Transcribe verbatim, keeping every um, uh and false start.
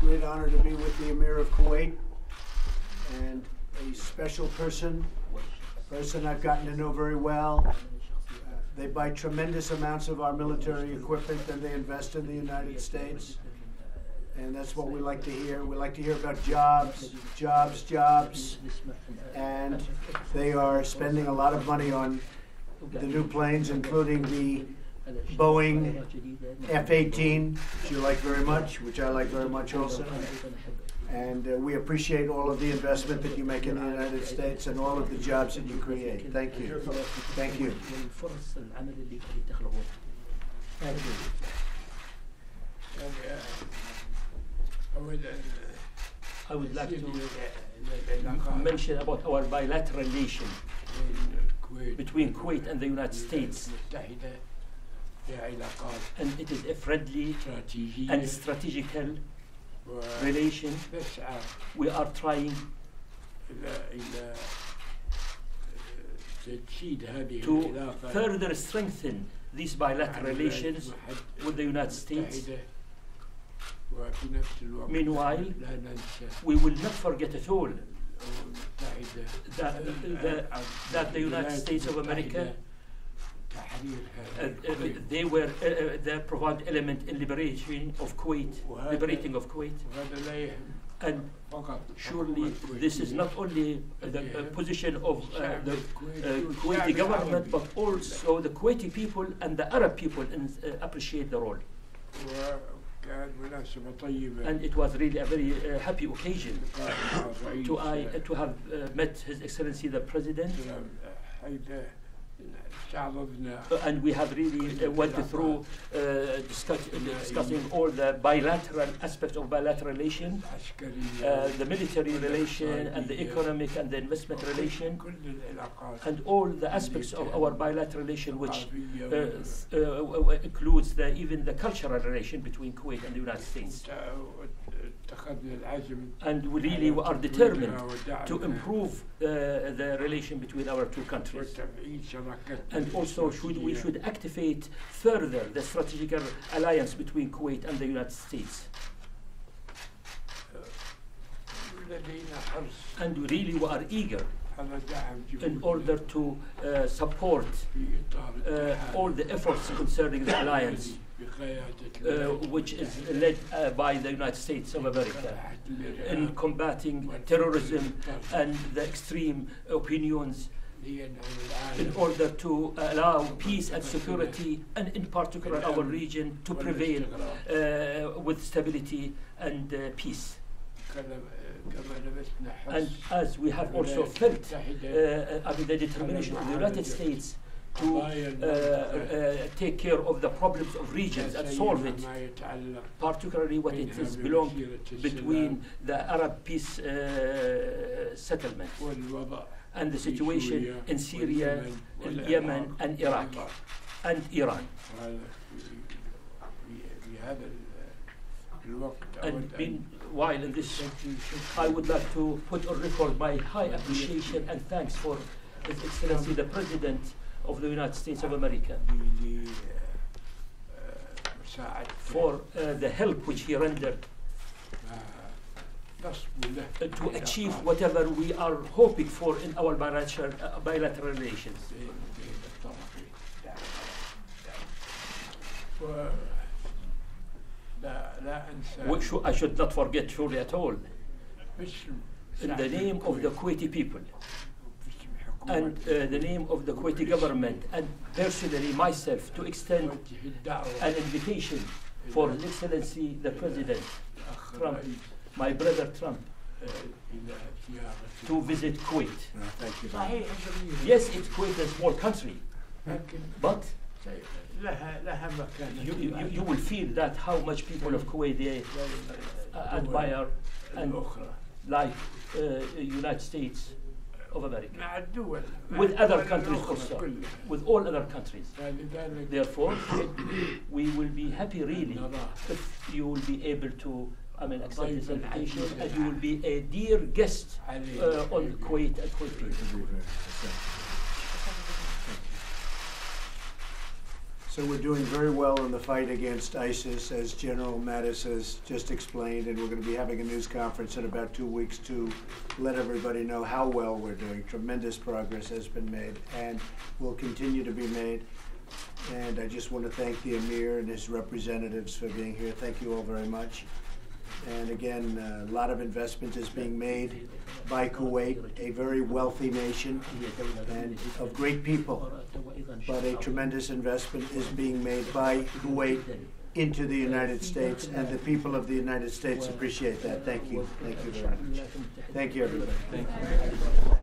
great honor to be with the Emir of Kuwait, and a special person, a person I've gotten to know very well. Uh, they buy tremendous amounts of our military equipment that they invest in the United States, and that's what we like to hear. We like to hear about jobs, jobs, jobs, and they are spending a lot of money on the new planes, including the Boeing F eighteen, which you like very much, which I like very much also. And uh, we appreciate all of the investment that you make in the United States and all of the jobs that you create. Thank you. Thank you. I would like to mention about our bilateral relation between Kuwait and the United States. And it is a friendly and strategical relation. We are trying to further strengthen these bilateral relations with the United States. Meanwhile, we will not forget at all that the, that the United States of America Uh, uh, they were uh, uh, they provide element in liberation of Kuwait, liberating of Kuwait, and surely this is not only the uh, position of uh, the uh, Kuwaiti government, but also the Kuwaiti people and the Arab people and, uh, appreciate the role. And it was really a very uh, happy occasion to I uh, to have uh, met His Excellency the President. Uh, and we have really uh, went through uh, discuss, uh, discussing all the bilateral aspects of bilateral relation, uh, the military relation, and the economic and the investment relation, and all the aspects of our bilateral relation, which uh, uh, includes the, even the cultural relation between Kuwait and the United States. And we really we are determined to improve uh, the relation between our two countries. And also should we should activate further the strategic alliance between Kuwait and the United States. And really we are eager in order to uh, support uh, all the efforts concerning the alliance, uh, which is led uh, by the United States of America in combating terrorism and the extreme opinions, in order to allow peace and security, and in particular our region, to prevail uh, with stability and uh, peace. And as we have also felt uh, uh, the determination of the United States to uh, uh, take care of the problems of regions and solve it, particularly what it is belong between the Arab peace uh, settlement and the situation in Syria, in Yemen, and Iraq, and Iran. And meanwhile, in this, I would like to put on record my high appreciation and thanks for His Excellency the President of the United States of America for uh, the help which he rendered Uh, to achieve whatever we are hoping for in our bilateral, uh, bilateral relations. Which I should not forget surely at all, in the name of the Kuwaiti people and uh, the name of the Kuwaiti government, and personally myself, to extend an invitation for His Excellency the President Trump, my brother Trump, uh, to visit Kuwait. No, thank you. Yes, it's Kuwait is a small country, but you, you, you will feel that how much people of Kuwait they uh, admire and like uh, United States of America, with other countries also, with all other countries. Therefore, we will be happy really if you will be able to I mean, accept this invitation, and you will be a dear guest uh, on Kuwait and Kuwait people. So So we're doing very well in the fight against ISIS, as General Mattis has just explained, and we're going to be having a news conference in about two weeks to let everybody know how well we're doing. Tremendous progress has been made and will continue to be made. And I just want to thank the Emir and his representatives for being here. Thank you all very much. And again, a lot of investment is being made by Kuwait, a very wealthy nation and of great people. But a tremendous investment is being made by Kuwait into the United States, and the people of the United States appreciate that. Thank you. Thank you very much. Thank you, everybody. Thank you.